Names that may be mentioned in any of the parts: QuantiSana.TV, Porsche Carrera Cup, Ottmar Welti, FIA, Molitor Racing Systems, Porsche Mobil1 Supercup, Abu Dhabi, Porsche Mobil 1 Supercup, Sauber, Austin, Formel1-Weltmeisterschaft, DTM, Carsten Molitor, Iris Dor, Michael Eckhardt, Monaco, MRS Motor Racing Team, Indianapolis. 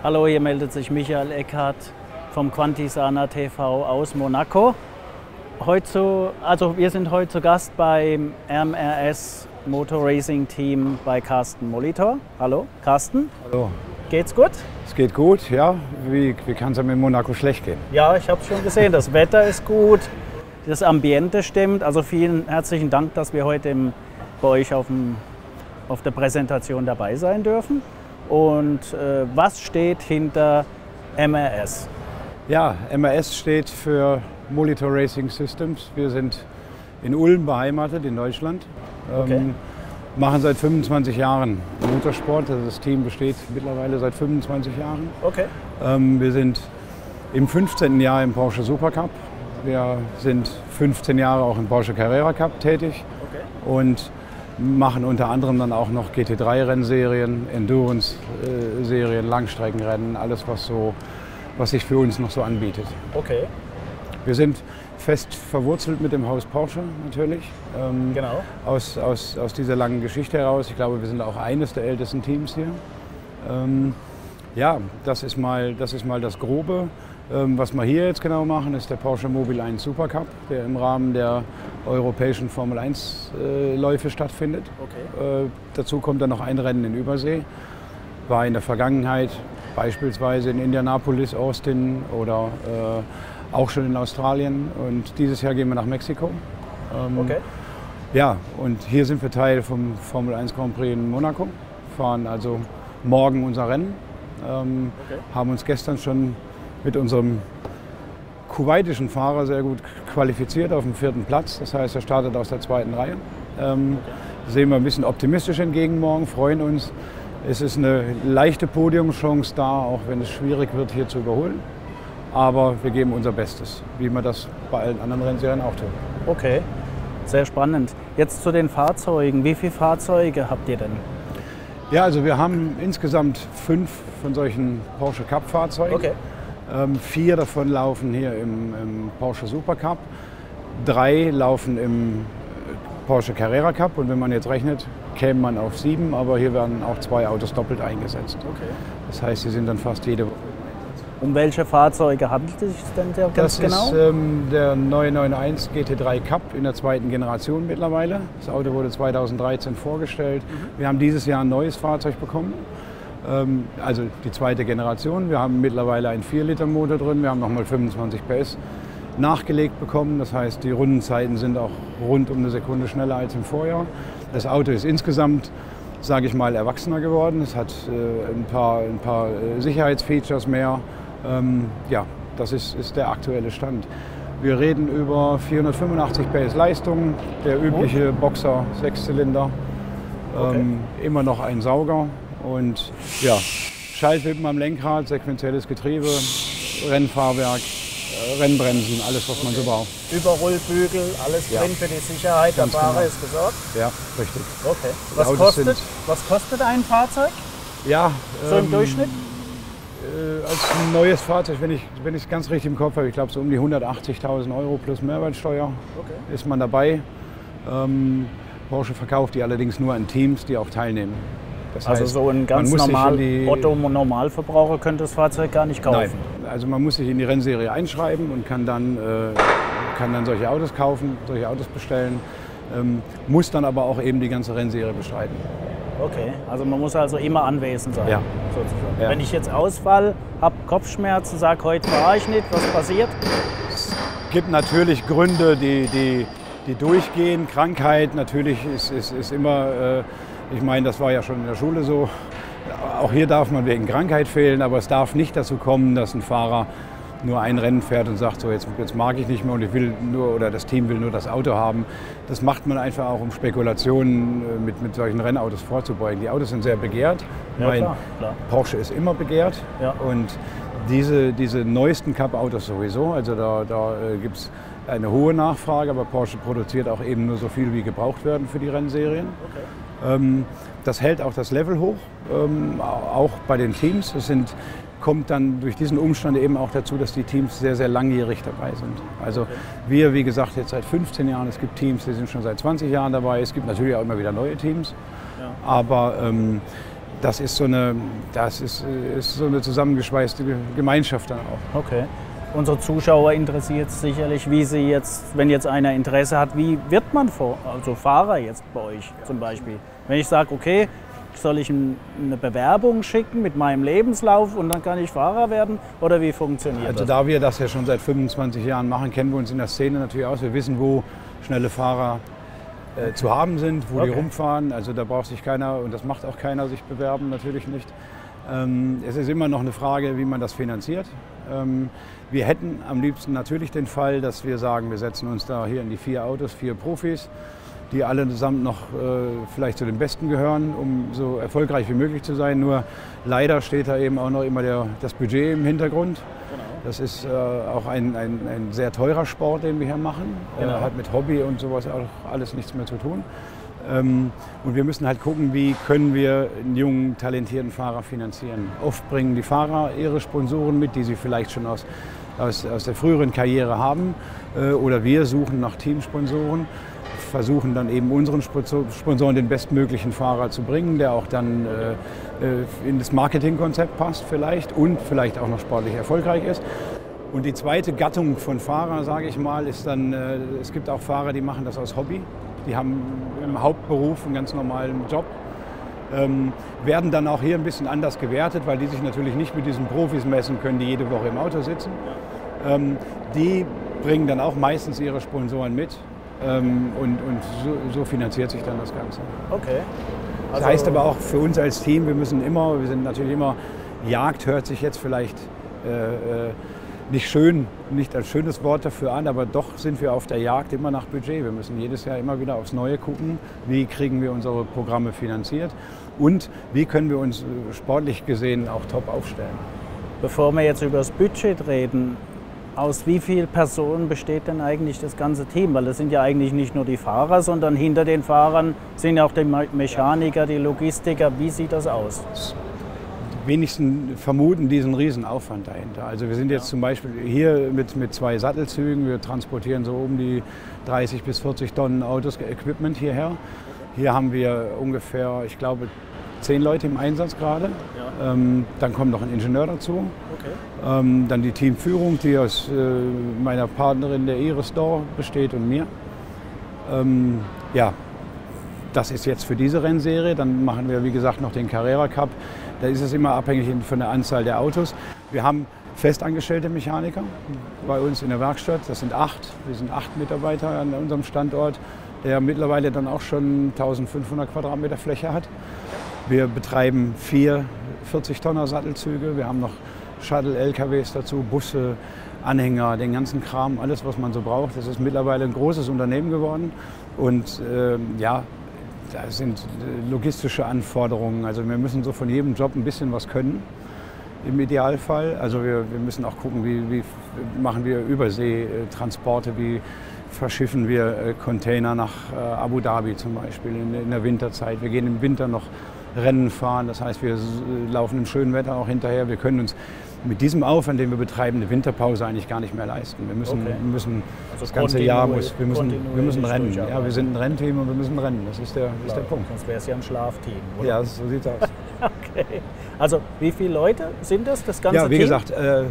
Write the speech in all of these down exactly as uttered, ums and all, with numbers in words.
Hallo, hier meldet sich Michael Eckhardt vom QuantiSana T V aus Monaco. Heute, also wir sind heute zu Gast beim M R S Motor Racing Team bei Carsten Molitor. Hallo, Carsten. Hallo. Geht's gut? Es geht gut, ja. Wie, wie kann es einem in Monaco schlecht gehen? Ja, ich habe es schon gesehen. Das Wetter ist gut, das Ambiente stimmt. Also vielen herzlichen Dank, dass wir heute im, bei euch auf, dem, auf der Präsentation dabei sein dürfen. Und äh, was steht hinter M R S? Ja, M R S steht für Molitor Racing Systems. Wir sind in Ulm beheimatet, in Deutschland. Okay. Ähm, machen seit fünfundzwanzig Jahren Motorsport. Das Team besteht mittlerweile seit fünfundzwanzig Jahren. Okay. Ähm, wir sind im fünfzehnten Jahr im Porsche Supercup. Wir sind fünfzehn Jahre auch im Porsche Carrera Cup tätig. Okay. Und machen unter anderem dann auch noch G T drei Rennserien, Endurance-Serien, Langstreckenrennen, alles was, so, was sich für uns noch so anbietet. Okay. Wir sind fest verwurzelt mit dem Haus Porsche natürlich, ähm, genau. aus, aus, aus dieser langen Geschichte heraus. Ich glaube, wir sind auch eines der ältesten Teams hier. Ähm, ja, das ist mal das, ist mal das Grobe. Was wir hier jetzt genau machen, ist der Porsche Mobil eins Supercup, der im Rahmen der europäischen Formel eins Läufe stattfindet. Okay. Äh, dazu kommt dann noch ein Rennen in Übersee. War in der Vergangenheit beispielsweise in Indianapolis, Austin oder äh, auch schon in Australien. Und dieses Jahr gehen wir nach Mexiko. Ähm, okay. Ja, und hier sind wir Teil vom Formel eins Grand Prix in Monaco, fahren also morgen unser Rennen, ähm, okay. haben uns gestern schon mit unserem kuwaitischen Fahrer sehr gut qualifiziert auf dem vierten Platz. Das heißt, er startet aus der zweiten Reihe. Ähm, okay. Sehen wir ein bisschen optimistisch entgegen morgen, freuen uns. Es ist eine leichte Podiumschance da, auch wenn es schwierig wird, hier zu überholen. Aber wir geben unser Bestes, wie wir das bei allen anderen Rennserien auch tun. Okay, sehr spannend. Jetzt zu den Fahrzeugen. Wie viele Fahrzeuge habt ihr denn? Ja, also wir haben insgesamt fünf von solchen Porsche Cup-Fahrzeugen. Okay. Ähm, vier davon laufen hier im, im Porsche Supercup, drei laufen im Porsche Carrera Cup und wenn man jetzt rechnet, käme man auf sieben, aber hier werden auch zwei Autos doppelt eingesetzt. Okay. Das heißt, sie sind dann fast jede Woche im Einsatz. Um welche Fahrzeuge handelt es sich denn sehr ganz genau? Das ist ähm, der neun neun eins G T drei Cup in der zweiten Generation mittlerweile. Das Auto wurde zweitausenddreizehn vorgestellt. Mhm. Wir haben dieses Jahr ein neues Fahrzeug bekommen. Also die zweite Generation. Wir haben mittlerweile einen vier Liter Motor drin. Wir haben nochmal fünfundzwanzig P S nachgelegt bekommen. Das heißt, die Rundenzeiten sind auch rund um eine Sekunde schneller als im Vorjahr. Das Auto ist insgesamt, sage ich mal, erwachsener geworden. Es hat äh, ein paar, ein paar Sicherheitsfeatures mehr. Ähm, ja, das ist, ist der aktuelle Stand. Wir reden über vierhundertfünfundachtzig P S Leistung, der übliche Boxer Sechszylinder, ähm, okay. immer noch ein Sauger. Und ja, Schaltwippen am Lenkrad, sequenzielles Getriebe, Rennfahrwerk, Rennbremsen, alles, was okay. man so braucht. Überrollbügel, alles ja. drin für die Sicherheit, ganz der Fahrer genau. ist gesorgt? Ja, richtig. Okay. Was kostet, was kostet ein Fahrzeug? Ja. So ähm, im Durchschnitt? Äh, als neues Fahrzeug, wenn ich es wenn ich ganz richtig im Kopf habe, ich glaube so um die hundertachtzigtausend Euro plus Mehrwertsteuer okay. ist man dabei. Ähm, Porsche verkauft die allerdings nur an Teams, die auch teilnehmen. Das heißt, also so ein ganz normal Otto-Normalverbraucher könnte das Fahrzeug gar nicht kaufen? Nein, also man muss sich in die Rennserie einschreiben und kann dann, äh, kann dann solche Autos kaufen, solche Autos bestellen, ähm, muss dann aber auch eben die ganze Rennserie bestreiten. Okay, also man muss also immer anwesend sein? Ja. Sozusagen. Ja. Wenn ich jetzt ausfall, habe Kopfschmerzen, sage heute fahre ich nicht, was passiert? Es gibt natürlich Gründe, die, die, die durchgehen. Krankheit natürlich ist, ist, ist immer... Äh, Ich meine, das war ja schon in der Schule so. Auch hier darf man wegen Krankheit fehlen, aber es darf nicht dazu kommen, dass ein Fahrer nur ein Rennen fährt und sagt, so jetzt, jetzt mag ich nicht mehr und ich will nur oder das Team will nur das Auto haben. Das macht man einfach auch, um Spekulationen mit, mit solchen Rennautos vorzubeugen. Die Autos sind sehr begehrt. Ja, mein klar, klar. Porsche ist immer begehrt ja. und diese, diese neuesten Cup-Autos sowieso. Also da, da gibt es eine hohe Nachfrage, aber Porsche produziert auch eben nur so viel, wie gebraucht werden für die Rennserien. Okay. Das hält auch das Level hoch, auch bei den Teams. Es sind, kommt dann durch diesen Umstand eben auch dazu, dass die Teams sehr, sehr langjährig dabei sind. Also okay. wir, wie gesagt, jetzt seit fünfzehn Jahren. Es gibt Teams, die sind schon seit zwanzig Jahren dabei. Es gibt natürlich auch immer wieder neue Teams. Ja. Aber ähm, das ist so eine, das ist, ist so eine zusammengeschweißte Gemeinschaft dann auch. Okay. Unsere Zuschauer interessiert sicherlich, wie sie jetzt, wenn jetzt einer Interesse hat, wie wird man vor, also Fahrer jetzt bei euch zum Beispiel? Wenn ich sage, okay, soll ich eine Bewerbung schicken mit meinem Lebenslauf und dann kann ich Fahrer werden? Oder wie funktioniert das? Also da wir das ja schon seit fünfundzwanzig Jahren machen, kennen wir uns in der Szene natürlich aus. Wir wissen, wo schnelle Fahrer äh, zu haben sind, wo okay. die rumfahren. Also da braucht sich keiner, und das macht auch keiner, sich bewerben, natürlich nicht. Ähm, es ist immer noch eine Frage, wie man das finanziert. Ähm, wir hätten am liebsten natürlich den Fall, dass wir sagen, wir setzen uns da hier in die vier Autos, vier Profis, die alle zusammen noch äh, vielleicht zu den Besten gehören, um so erfolgreich wie möglich zu sein. Nur leider steht da eben auch noch immer der, das Budget im Hintergrund. Genau. Das ist äh, auch ein, ein, ein sehr teurer Sport, den wir hier machen. Genau. Äh, hat mit Hobby und sowas auch alles nichts mehr zu tun. Ähm, und wir müssen halt gucken, wie können wir einen jungen, talentierten Fahrer finanzieren. Oft bringen die Fahrer ihre Sponsoren mit, die sie vielleicht schon aus, aus, aus der früheren Karriere haben. Äh, oder wir suchen nach Teamsponsoren, versuchen dann eben unseren Sponsoren den bestmöglichen Fahrer zu bringen, der auch dann äh, in das Marketingkonzept passt vielleicht und vielleicht auch noch sportlich erfolgreich ist. Und die zweite Gattung von Fahrer, sage ich mal, ist dann, äh, es gibt auch Fahrer, die machen das aus Hobby. Die haben im Hauptberuf einen ganz normalen Job, ähm, werden dann auch hier ein bisschen anders gewertet, weil die sich natürlich nicht mit diesen Profis messen können, die jede Woche im Auto sitzen. Ähm, die bringen dann auch meistens ihre Sponsoren mit. Ähm, und und so, so finanziert sich dann das Ganze. Okay. Also das heißt aber auch für uns als Team, wir müssen immer, wir sind natürlich immer, Jagd hört sich jetzt vielleicht äh, nicht schön, nicht als schönes Wort dafür an, aber doch sind wir auf der Jagd immer nach Budget. Wir müssen jedes Jahr immer wieder aufs Neue gucken, wie kriegen wir unsere Programme finanziert und wie können wir uns sportlich gesehen auch top aufstellen. Bevor wir jetzt über das Budget reden, aus wie vielen Personen besteht denn eigentlich das ganze Team? Weil das sind ja eigentlich nicht nur die Fahrer, sondern hinter den Fahrern sind ja auch die Mechaniker, die Logistiker. Wie sieht das aus? Die wenigsten vermuten diesen riesen Aufwand dahinter. Also wir sind jetzt zum Beispiel hier mit, mit zwei Sattelzügen. Wir transportieren so um die dreißig bis vierzig Tonnen Autos, Equipment hierher. Hier haben wir ungefähr, ich glaube, zehn Leute im Einsatz gerade. Ja. Ähm, dann kommt noch ein Ingenieur dazu. Okay. Ähm, dann die Teamführung, die aus äh, meiner Partnerin, der Iris Dor, besteht und mir. Ähm, ja, das ist jetzt für diese Rennserie. Dann machen wir, wie gesagt, noch den Carrera Cup. Da ist es immer abhängig von der Anzahl der Autos. Wir haben festangestellte Mechaniker bei uns in der Werkstatt. Das sind acht. Wir sind acht Mitarbeiter an unserem Standort, der mittlerweile dann auch schon eintausendfünfhundert Quadratmeter Fläche hat. Wir betreiben vier vierzig Tonner Sattelzüge, wir haben noch Shuttle-L K Ws dazu, Busse, Anhänger, den ganzen Kram, alles was man so braucht. Das ist mittlerweile ein großes Unternehmen geworden und äh, ja, da sind logistische Anforderungen. Also wir müssen so von jedem Job ein bisschen was können im Idealfall. Also wir, wir müssen auch gucken, wie, wie machen wir Überseetransporte, wie verschiffen wir Container nach Abu Dhabi zum Beispiel in, in der Winterzeit. Wir gehen im Winter noch Rennen fahren, das heißt, wir laufen im schönen Wetter auch hinterher. Wir können uns mit diesem Aufwand, den wir betreiben, eine Winterpause eigentlich gar nicht mehr leisten. Wir müssen, okay. wir müssen also das ganze Jahr muss, wir müssen, wir müssen rennen. Ja, wir sind ein Rennteam und wir müssen rennen. Das ist der, ja, ist der Punkt. Sonst wäre es ja ein Schlafteam. Oder? Ja, so sieht es aus. Okay. Also wie viele Leute sind das, das ganze Team? Ja, wie Team? gesagt, äh,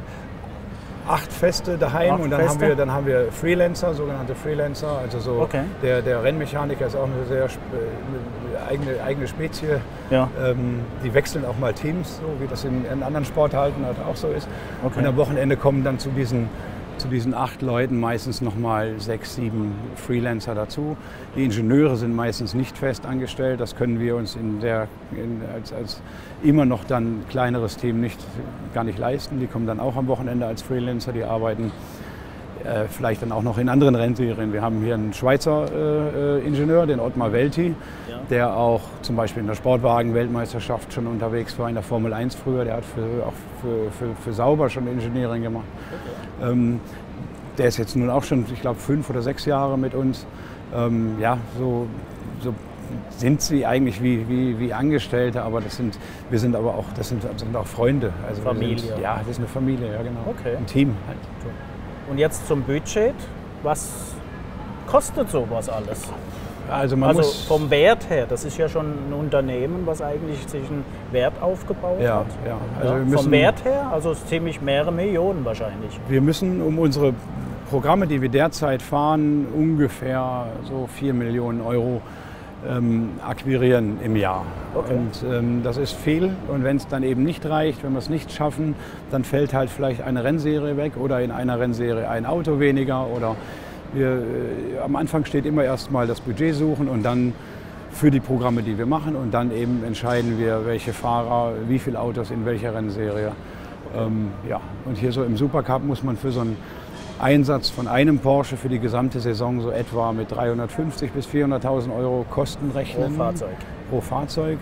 acht Feste daheim acht und dann, Feste. Haben wir, dann haben wir Freelancer, sogenannte Freelancer. Also so okay. der, der Rennmechaniker ist auch eine sehr eine eigene, eigene Spezie. Ja. Ähm, die wechseln auch mal Teams, so wie das in, in anderen Sportarten halt auch so ist. Okay. Und am Wochenende kommen dann zu diesen, zu diesen acht Leuten meistens nochmal sechs, sieben Freelancer dazu. Die Ingenieure sind meistens nicht fest angestellt. Das können wir uns in der, in, als, als immer noch dann kleineres Team nicht, gar nicht leisten. Die kommen dann auch am Wochenende als Freelancer. Die arbeiten äh, vielleicht dann auch noch in anderen Rennserien. Wir haben hier einen Schweizer äh, Ingenieur, den Ottmar Welti, ja. der auch zum Beispiel in der Sportwagen-Weltmeisterschaft schon unterwegs war, in der Formel eins früher. Der hat für, auch für, für, für Sauber schon Engineering gemacht. Okay. Ähm, der ist jetzt nun auch schon, ich glaube, fünf oder sechs Jahre mit uns. Ähm, ja, so, so sind sie eigentlich wie, wie, wie Angestellte, aber das sind, wir sind aber auch, das sind, das sind auch Freunde. Also Familie. Sind, ja, das ist eine Familie, ja genau. Okay. Ein Team halt. Und jetzt zum Budget. Was kostet sowas alles? Also, man also muss vom Wert her, das ist ja schon ein Unternehmen, was eigentlich sich einen Wert aufgebaut ja, hat. Ja. Also ja, wir müssen, vom Wert her, also ziemlich mehrere Millionen wahrscheinlich. Wir müssen um unsere Programme, die wir derzeit fahren, ungefähr so vier Millionen Euro ähm, akquirieren im Jahr. Okay. Und ähm, das ist viel, und wenn es dann eben nicht reicht, wenn wir es nicht schaffen, dann fällt halt vielleicht eine Rennserie weg oder in einer Rennserie ein Auto weniger oder wir, äh, am Anfang steht immer erstmal das Budget suchen und dann für die Programme, die wir machen, und dann eben entscheiden wir, welche Fahrer, wie viele Autos in welcher Rennserie. Ähm, ja. Und hier so im Supercup muss man für so einen Einsatz von einem Porsche für die gesamte Saison so etwa mit dreihundertfünfzig bis vierhunderttausend Euro Kosten rechnen. Pro Fahrzeug. Pro Fahrzeug.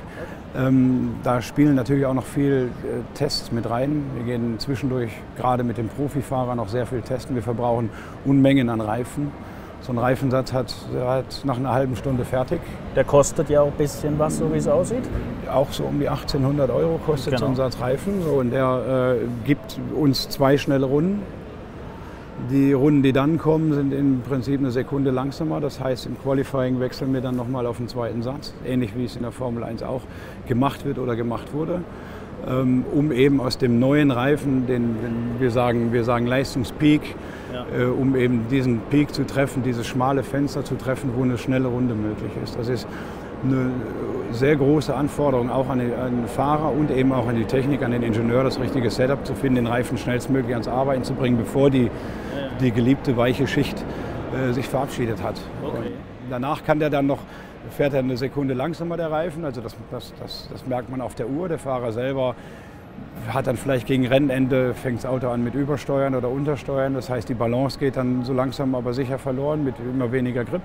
Ähm, da spielen natürlich auch noch viel äh, Tests mit rein. Wir gehen zwischendurch gerade mit dem Profifahrer noch sehr viel testen. Wir verbrauchen Unmengen an Reifen. So ein Reifensatz hat, hat nach einer halben Stunde fertig. Der kostet ja auch ein bisschen was, so wie es aussieht. Auch so um die achtzehnhundert Euro kostet genau so ein Satz Reifen. So, und der äh, gibt uns zwei schnelle Runden. Die Runden, die dann kommen, sind im Prinzip eine Sekunde langsamer. Das heißt, im Qualifying wechseln wir dann nochmal auf den zweiten Satz, ähnlich wie es in der Formel eins auch gemacht wird oder gemacht wurde, um eben aus dem neuen Reifen, den wir sagen, wir sagen Leistungspeak, ja, um eben diesen Peak zu treffen, dieses schmale Fenster zu treffen, wo eine schnelle Runde möglich ist. Das ist eine sehr große Anforderung auch an den Fahrer und eben auch an die Technik, an den Ingenieur, das richtige Setup zu finden, den Reifen schnellstmöglich ans Arbeiten zu bringen, bevor die, die geliebte weiche Schicht äh, sich verabschiedet hat. Okay. Danach kann der dann noch, fährt er eine Sekunde langsamer, der Reifen, also das, das, das, das merkt man auf der Uhr. Der Fahrer selber hat dann vielleicht gegen Rennende, fängt das Auto an mit Übersteuern oder Untersteuern, das heißt, die Balance geht dann so langsam aber sicher verloren mit immer weniger Grip.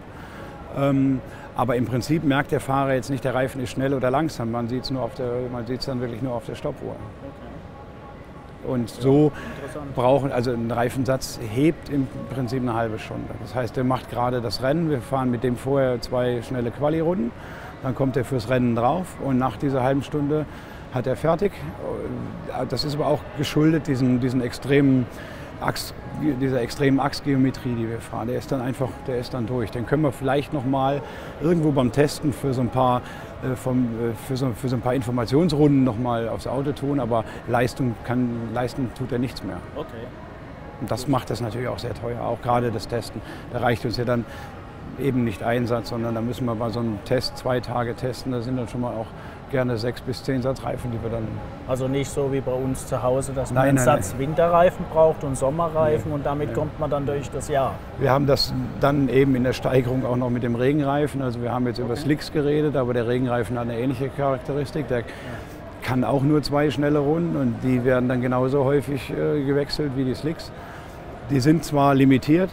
Ähm, aber im Prinzip merkt der Fahrer jetzt nicht, der Reifen ist schnell oder langsam, man sieht es nur auf der, man sieht's dann wirklich nur auf der Stoppuhr. Okay. Und so ja, brauchen, also ein Reifensatz hebt im Prinzip eine halbe Stunde. Das heißt, der macht gerade das Rennen, wir fahren mit dem vorher zwei schnelle Quali-Runden, dann kommt er fürs Rennen drauf und nach dieser halben Stunde hat er fertig. Das ist aber auch geschuldet diesen, diesen extremen Achs, dieser extremen Achsgeometrie, die wir fahren, der ist dann einfach, der ist dann durch. Den können wir vielleicht noch mal irgendwo beim Testen für so ein paar, äh, vom, äh, für so, für so ein paar Informationsrunden noch mal aufs Auto tun, aber Leistung kann, leisten tut er nichts mehr. Okay. Und das macht das natürlich auch sehr teuer, auch gerade das Testen. Da reicht uns ja dann eben nicht ein Satz, sondern da müssen wir bei so einem Test zwei Tage testen. Da sind dann schon mal auch gerne sechs bis zehn Satz Reifen, die wir dann... Also nicht so wie bei uns zu Hause, dass man nein, einen nein, Satz nein. Winterreifen braucht und Sommerreifen, nee, und damit nein. kommt man dann durch das Jahr. Wir haben das dann eben in der Steigerung auch noch mit dem Regenreifen. Also wir haben jetzt okay. über Slicks geredet, aber der Regenreifen hat eine ähnliche Charakteristik. Der ja. kann auch nur zwei schnelle Runden und die werden dann genauso häufig äh, gewechselt wie die Slicks. Die sind zwar limitiert,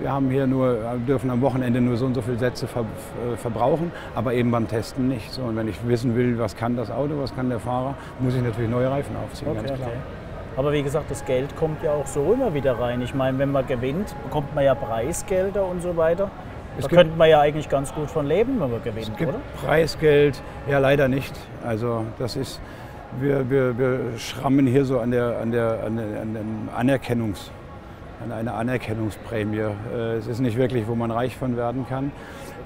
wir haben hier nur, dürfen am Wochenende nur so und so viele Sätze ver, äh, verbrauchen, aber eben beim Testen nicht. So, und wenn ich wissen will, was kann das Auto, was kann der Fahrer, muss ich natürlich neue Reifen aufziehen, okay, ganz klar. Okay. Aber wie gesagt, das Geld kommt ja auch so immer wieder rein. Ich meine, wenn man gewinnt, bekommt man ja Preisgelder und so weiter. Da könnte man ja eigentlich ganz gut von leben, wenn man gewinnt, oder? Preisgeld, ja leider nicht. Also das ist, wir, wir, wir schrammen hier so an der, an der, an der, an der Anerkennungs- an eine Anerkennungsprämie. Es ist nicht wirklich, wo man reich von werden kann.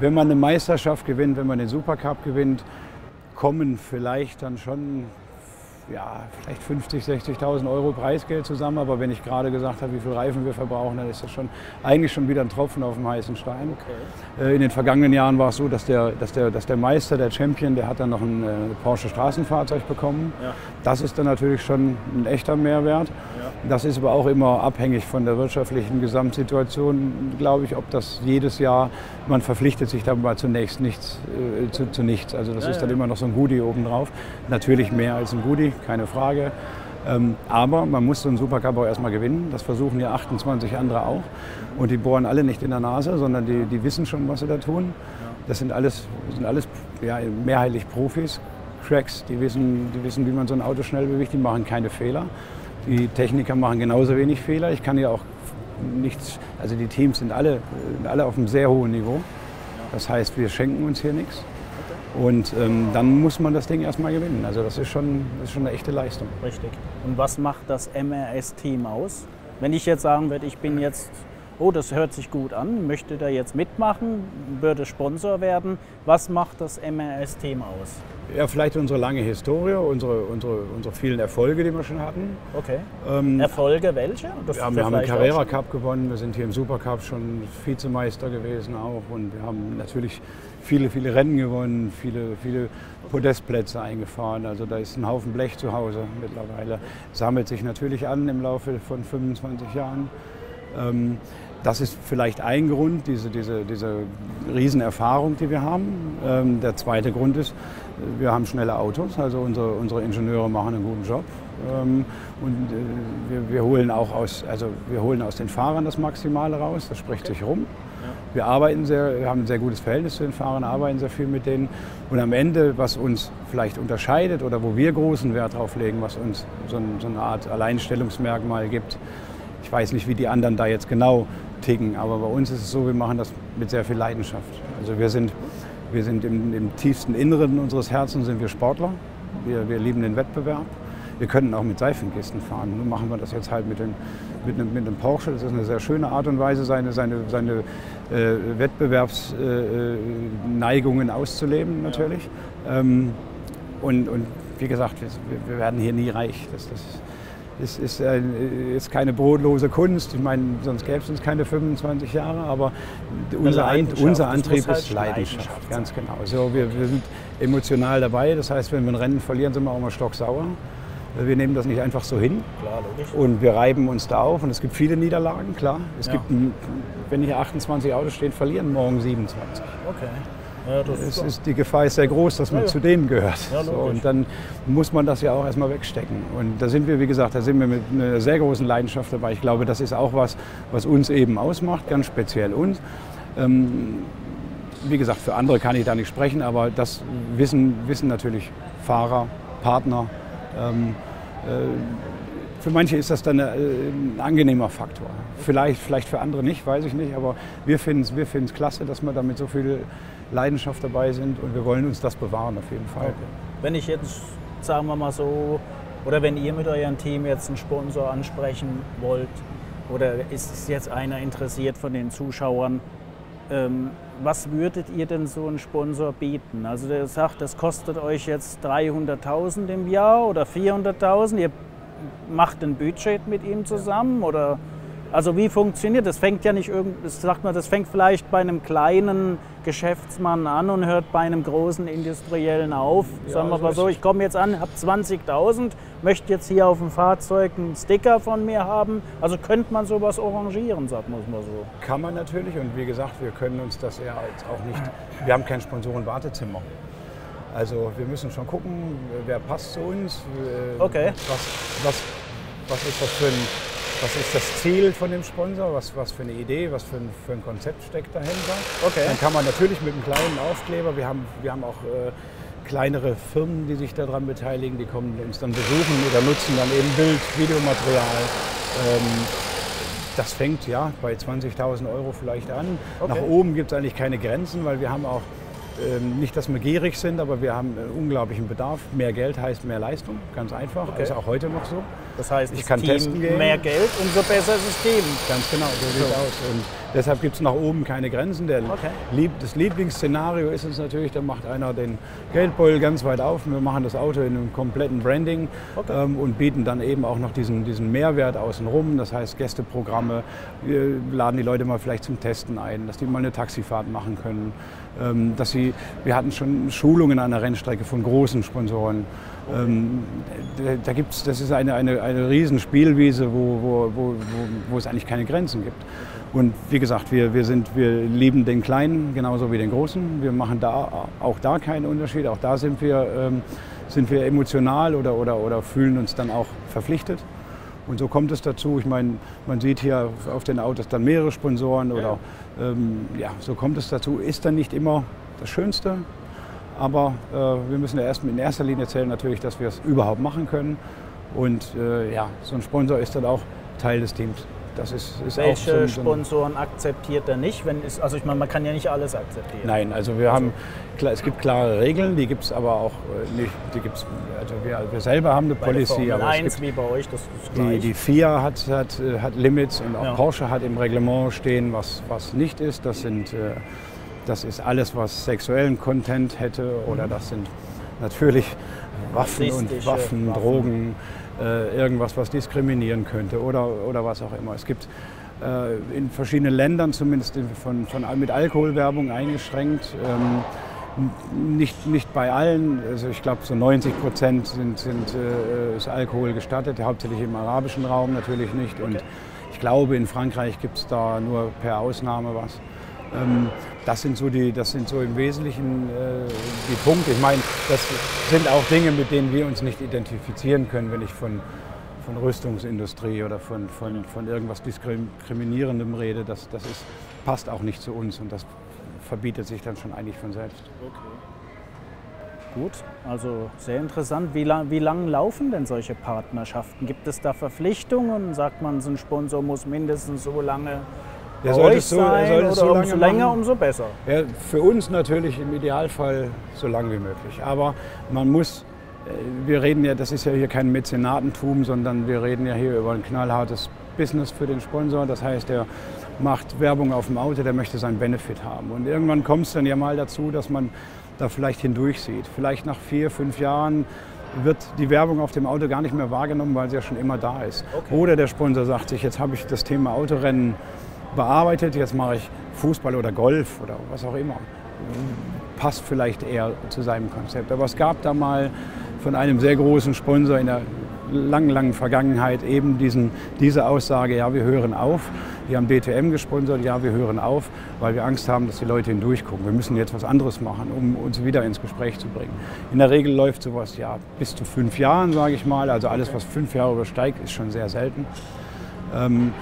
Wenn man eine Meisterschaft gewinnt, wenn man den Supercup gewinnt, kommen vielleicht dann schon ja, vielleicht fünfzig, sechzigtausend Euro Preisgeld zusammen. Aber wenn ich gerade gesagt habe, wie viel Reifen wir verbrauchen, dann ist das schon eigentlich schon wieder ein Tropfen auf dem heißen Stein. Okay. In den vergangenen Jahren war es so, dass der, dass der, dass der Meister, der Champion, der hat dann noch ein Porsche Straßenfahrzeug bekommen. Ja. Das ist dann natürlich schon ein echter Mehrwert. Ja. Das ist aber auch immer abhängig von der wirtschaftlichen Gesamtsituation, glaube ich, ob das jedes Jahr, man verpflichtet sich dann mal zunächst nichts, äh, zu, zu nichts. Also das ja, ist dann ja. immer noch so ein Goodie obendrauf. Natürlich mehr als ein Goodie, keine Frage. Ähm, aber man muss so einen Supercup auch erstmal gewinnen. Das versuchen ja achtundzwanzig andere auch. Und die bohren alle nicht in der Nase, sondern die, die wissen schon, was sie da tun. Das sind alles, sind alles ja, mehrheitlich Profis, Cracks, die wissen, die wissen, wie man so ein Auto schnell bewegt, die machen keine Fehler. Die Techniker machen genauso wenig Fehler. Ich kann ja auch nichts, also die Teams sind alle, alle auf einem sehr hohen Niveau. Das heißt, wir schenken uns hier nichts. Und ähm, dann muss man das Ding erstmal gewinnen. Also das ist schon, das ist schon eine echte Leistung. Richtig. Und was macht das M R S-Team aus? Wenn ich jetzt sagen würde, ich bin jetzt oh, das hört sich gut an, möchte da jetzt mitmachen, würde Sponsor werden. Was macht das M R S-Team aus? Ja, vielleicht unsere lange Historie, unsere, unsere, unsere vielen Erfolge, die wir schon hatten. Okay. Ähm, Erfolge welche? Das ja, wir haben den Carrera Cup gewonnen, wir sind hier im Supercup schon Vizemeister gewesen auch und wir haben natürlich viele, viele Rennen gewonnen, viele, viele Podestplätze eingefahren. Also da ist ein Haufen Blech zu Hause mittlerweile. Sammelt sich natürlich an im Laufe von fünfundzwanzig Jahren. Das ist vielleicht ein Grund, diese, diese, diese Riesenerfahrung, die wir haben. Der zweite Grund ist, wir haben schnelle Autos, also unsere, unsere Ingenieure machen einen guten Job. Und wir, wir holen auch aus, also wir holen aus den Fahrern das Maximale raus, das spricht sich rum. Wir arbeiten sehr, wir haben ein sehr gutes Verhältnis zu den Fahrern, arbeiten sehr viel mit denen. Und am Ende, was uns vielleicht unterscheidet oder wo wir großen Wert drauf legen, was uns so, ein, so eine Art Alleinstellungsmerkmal gibt, ich weiß nicht, wie die anderen da jetzt genau ticken, aber bei uns ist es so, wir machen das mit sehr viel Leidenschaft. Also wir sind, wir sind im, im tiefsten Inneren unseres Herzens sind wir Sportler, wir, wir lieben den Wettbewerb. Wir können auch mit Seifenkisten fahren. Nun machen wir das jetzt halt mit dem, mit einem, mit einem Porsche. Das ist eine sehr schöne Art und Weise, seine, seine, seine äh, Wettbewerbsneigungen äh, auszuleben natürlich. Ja. Ähm, und, und wie gesagt, wir, wir werden hier nie reich. Das, das ist, ist, ein, ist keine brotlose Kunst. Ich meine, sonst gäbe es uns keine fünfundzwanzig Jahre. Aber unser, unser Antrieb halt ist Leidenschaft. Leidenschaft ganz genau. So, wir, wir sind emotional dabei. Das heißt, wenn wir ein Rennen verlieren, sind wir auch mal stocksauer. Wir nehmen das nicht einfach so hin. Klar, logisch. Und wir reiben uns da auf. Und es gibt viele Niederlagen, klar. Es ja. gibt, wenn hier achtundzwanzig Autos stehen, verlieren morgen siebenundzwanzig. Okay. Ja, das es ist, ist die Gefahr ist sehr groß, dass man ja, ja. zu denen gehört. Ja, so, und dann muss man das ja auch erstmal wegstecken. Und da sind wir, wie gesagt, da sind wir mit einer sehr großen Leidenschaft dabei. Ich glaube, das ist auch was, was uns eben ausmacht, ganz speziell uns. Ähm, wie gesagt, für andere kann ich da nicht sprechen, aber das wissen, wissen natürlich Fahrer, Partner. Ähm, äh, für manche ist das dann äh, ein angenehmer Faktor. Vielleicht, vielleicht für andere nicht, weiß ich nicht, aber wir finden es wir finden's klasse, dass wir da mit so viel Leidenschaft dabei sind und wir wollen uns das bewahren auf jeden Fall. Okay. Wenn ich jetzt, sagen wir mal so, oder wenn ihr mit eurem Team jetzt einen Sponsor ansprechen wollt oder ist es jetzt einer interessiert von den Zuschauern, ähm, was würdet ihr denn so einen Sponsor bieten? Also der sagt, das kostet euch jetzt dreihunderttausend im Jahr oder vierhunderttausend. Ihr macht ein Budget mit ihm zusammen oder also wie funktioniert das? Fängt ja nicht irgend, das sagt man, das fängt vielleicht bei einem kleinen Geschäftsmann an und hört bei einem großen Industriellen auf. Ja, sagen wir mal so, ich komme jetzt an, habe zwanzigtausend, möchte jetzt hier auf dem Fahrzeug einen Sticker von mir haben. Also könnte man sowas arrangieren, sagt man so. Kann man natürlich und wie gesagt, wir können uns das ja jetzt auch nicht, wir haben kein Sponsoren-Wartezimmer. Also wir müssen schon gucken, wer passt zu uns, okay. was, was, was ist das für ein... Was ist das Ziel von dem Sponsor? Was, was für eine Idee, was für ein, für ein Konzept steckt dahinter? Okay. Dann kann man natürlich mit einem kleinen Aufkleber, wir haben, wir haben auch äh, kleinere Firmen, die sich daran beteiligen, die kommen uns dann besuchen oder nutzen dann eben Bild, Videomaterial. Ähm, das fängt ja bei zwanzigtausend Euro vielleicht an. Okay. Nach oben gibt es eigentlich keine Grenzen, weil wir haben auch, ähm, nicht, dass wir gierig sind, aber wir haben einen unglaublichen Bedarf. Mehr Geld heißt mehr Leistung, ganz einfach. Okay. Das ist auch heute noch so. Das heißt, ich das kann Team testen gehen. Mehr Geld, umso besser System. Ganz genau, so sieht es aus. Und deshalb gibt es nach oben keine Grenzen. Der okay. Lieb, das Lieblingsszenario ist uns natürlich, da macht einer den Geldbeutel ganz weit auf und wir machen das Auto in einem kompletten Branding okay. ähm, und bieten dann eben auch noch diesen, diesen Mehrwert außenrum. Das heißt, Gästeprogramme, wir laden die Leute mal vielleicht zum Testen ein, dass die mal eine Taxifahrt machen können. Ähm, dass sie, wir hatten schon Schulungen an der Rennstrecke von großen Sponsoren. Okay. Ähm, da, da gibt's, das ist eine, eine, eine riesen Spielwiese, wo, wo, wo, wo, wo es eigentlich keine Grenzen gibt. Und wie gesagt, wir, wir, sind, wir lieben den Kleinen genauso wie den Großen. Wir machen da, auch da keinen Unterschied. Auch da sind wir, ähm, sind wir emotional oder, oder, oder fühlen uns dann auch verpflichtet. Und so kommt es dazu. Ich meine, man sieht hier auf den Autos dann mehrere Sponsoren oder ja, ähm, ja so kommt es dazu. Ist dann nicht immer das Schönste, aber äh, wir müssen ja erst in erster Linie zählen natürlich, dass wir es überhaupt machen können. Und äh, ja, so ein Sponsor ist dann auch Teil des Teams. Das ist, ist Welche auch so Sponsoren akzeptiert er nicht? Wenn es, also ich meine, man kann ja nicht alles akzeptieren. Nein, also wir haben, klar, es gibt klare Regeln, die gibt es aber auch nicht. Die gibt's, also wir, wir selber haben eine bei Policy. Der Formel aber eins, es gibt, wie bei euch, das ist gleich. Die, die F I A hat, hat, hat Limits und auch ja. Porsche hat im Reglement stehen, was, was nicht ist. Das, sind, das ist alles, was sexuellen Content hätte oder das sind natürlich Waffen und Waffen, Waffen. Drogen. Äh, irgendwas, was diskriminieren könnte oder, oder was auch immer. Es gibt äh, in verschiedenen Ländern zumindest von, von, mit Alkoholwerbung eingeschränkt. Ähm, nicht, nicht bei allen, also ich glaube so neunzig Prozent sind, sind, äh, ist Alkohol gestattet, hauptsächlich im arabischen Raum natürlich nicht. Und okay. ich glaube, in Frankreich gibt es da nur per Ausnahme was. Ähm, das, sind so die, das sind so im Wesentlichen äh, die Punkte. Ich meine, das sind auch Dinge, mit denen wir uns nicht identifizieren können, wenn ich von, von Rüstungsindustrie oder von, von, von irgendwas Diskriminierendem rede. Das, das ist, passt auch nicht zu uns und das verbietet sich dann schon eigentlich von selbst. Okay. Gut, also sehr interessant. Wie lang, wie lang laufen denn solche Partnerschaften? Gibt es da Verpflichtungen? Sagt man, so ein Sponsor muss mindestens so lange... Der sollte es so, so lange umso länger, machen. umso besser. Ja, für uns natürlich im Idealfall so lang wie möglich. Aber man muss, wir reden ja, das ist ja hier kein Mäzenatentum, sondern wir reden ja hier über ein knallhartes Business für den Sponsor. Das heißt, der macht Werbung auf dem Auto, der möchte seinen Benefit haben. Und irgendwann kommt es dann ja mal dazu, dass man da vielleicht hindurch sieht. Vielleicht nach vier, fünf Jahren wird die Werbung auf dem Auto gar nicht mehr wahrgenommen, weil sie ja schon immer da ist. Okay. Oder der Sponsor sagt sich, jetzt habe ich das Thema Autorennen bearbeitet, jetzt mache ich Fußball oder Golf oder was auch immer. Passt vielleicht eher zu seinem Konzept. Aber es gab da mal von einem sehr großen Sponsor in der langen, langen Vergangenheit eben diesen, diese Aussage, ja, wir hören auf. Wir haben D T M gesponsert, ja, wir hören auf, weil wir Angst haben, dass die Leute hindurchgucken. Wir müssen jetzt was anderes machen, um uns wieder ins Gespräch zu bringen. In der Regel läuft sowas ja bis zu fünf Jahren, sage ich mal. Also alles, was fünf Jahre übersteigt, ist schon sehr selten. Ähm,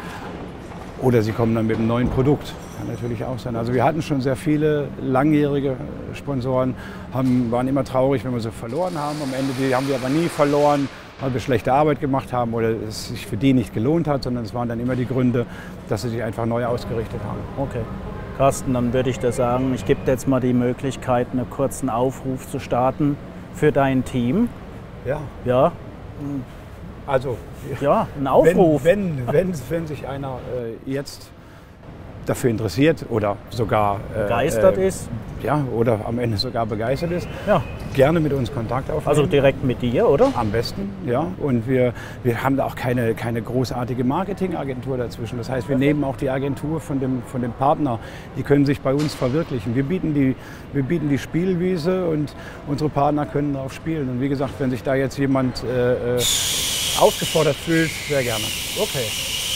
Oder sie kommen dann mit einem neuen Produkt, kann natürlich auch sein. Also wir hatten schon sehr viele langjährige Sponsoren, haben, waren immer traurig, wenn wir sie verloren haben. Am Ende die haben wir aber nie verloren, weil wir schlechte Arbeit gemacht haben oder es sich für die nicht gelohnt hat, sondern es waren dann immer die Gründe, dass sie sich einfach neu ausgerichtet haben. Okay. Carsten, dann würde ich dir sagen, ich gebe dir jetzt mal die Möglichkeit, einen kurzen Aufruf zu starten für dein Team. Ja. Ja. Also, ja, ein Aufruf. Wenn, wenn, wenn, wenn sich einer äh, jetzt dafür interessiert oder sogar äh, begeistert äh, ist, ja, oder am Ende sogar begeistert ist, ja. gerne mit uns Kontakt aufnehmen. Also direkt mit dir, oder? Am besten, ja. Und wir, wir haben da auch keine, keine großartige Marketingagentur dazwischen. Das heißt, wir okay. nehmen auch die Agentur von dem, von dem Partner. Die können sich bei uns verwirklichen. Wir bieten die, wir bieten die Spielwiese und unsere Partner können darauf spielen. Und wie gesagt, wenn sich da jetzt jemand... Äh, aufgefordert fühlt, sehr gerne. Okay.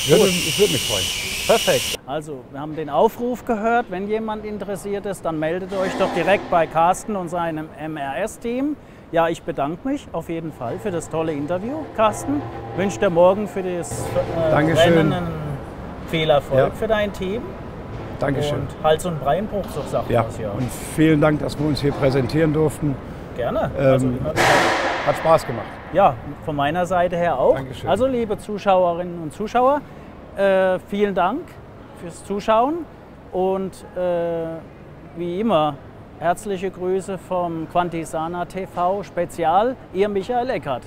Würde, ich würde mich freuen. Perfekt. Also, wir haben den Aufruf gehört. Wenn jemand interessiert ist, dann meldet euch doch direkt bei Carsten und seinem M R S-Team. Ja, ich bedanke mich auf jeden Fall für das tolle Interview. Carsten, wünsche dir morgen für das äh, Rennen viel Erfolg ja. für dein Team. Dankeschön. Und Hals- und Beinbruch, so sagt ja. das ja. Und vielen Dank, dass wir uns hier präsentieren durften. Gerne. Ähm, also, hat Spaß gemacht. Ja, von meiner Seite her auch. Dankeschön. Also liebe Zuschauerinnen und Zuschauer, äh, vielen Dank fürs Zuschauen und äh, wie immer herzliche Grüße vom QuantiSana T V Spezial, ihr Michael Eckhardt.